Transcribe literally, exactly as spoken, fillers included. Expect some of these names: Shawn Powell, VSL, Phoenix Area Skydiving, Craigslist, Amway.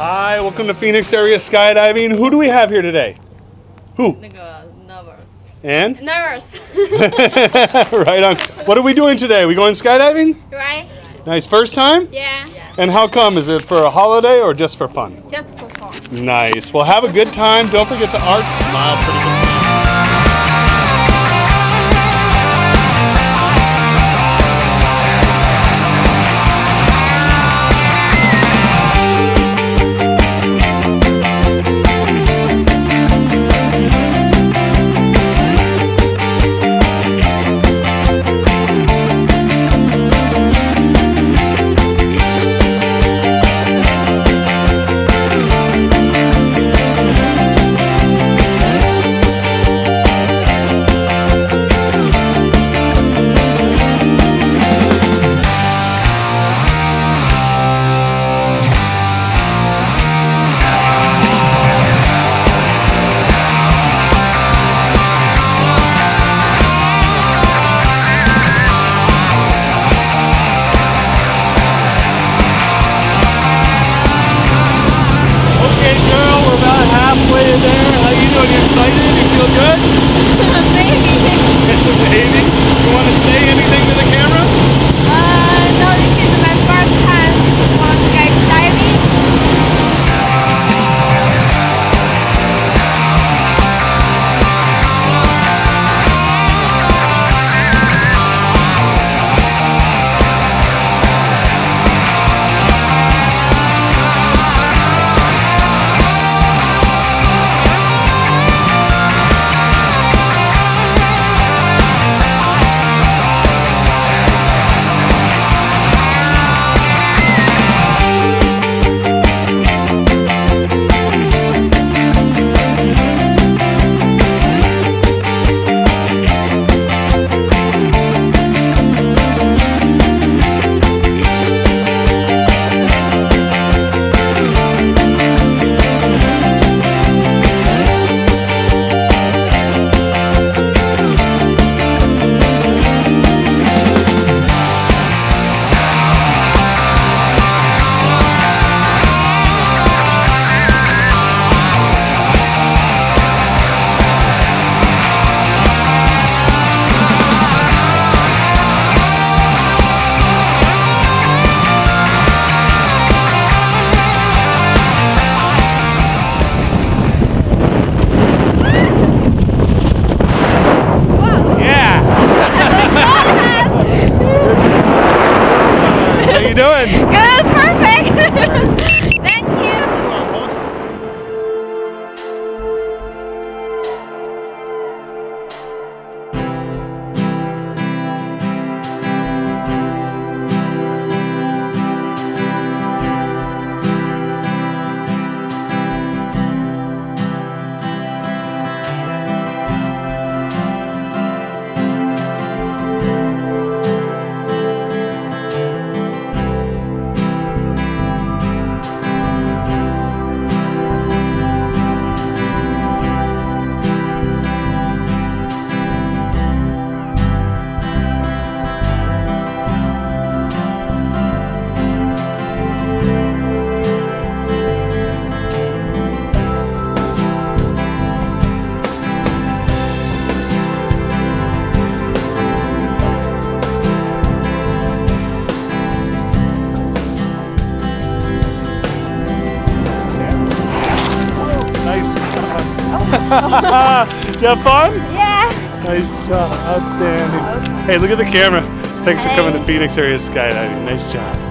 Hi, welcome to Phoenix Area Skydiving. Who do we have here today? Who? Nervous. And? Nervous. Right on. What are we doing today? We going skydiving? Right. Nice. First time? Yeah. And how come? Is it for a holiday or just for fun? Just for fun. Nice. Well, have a good time. Don't forget to art smile pretty good. Did you have fun? Yeah. Nice job. Outstanding. Hey, look at the camera. Thanks hey. for coming to Phoenix Area Skydiving. Nice job.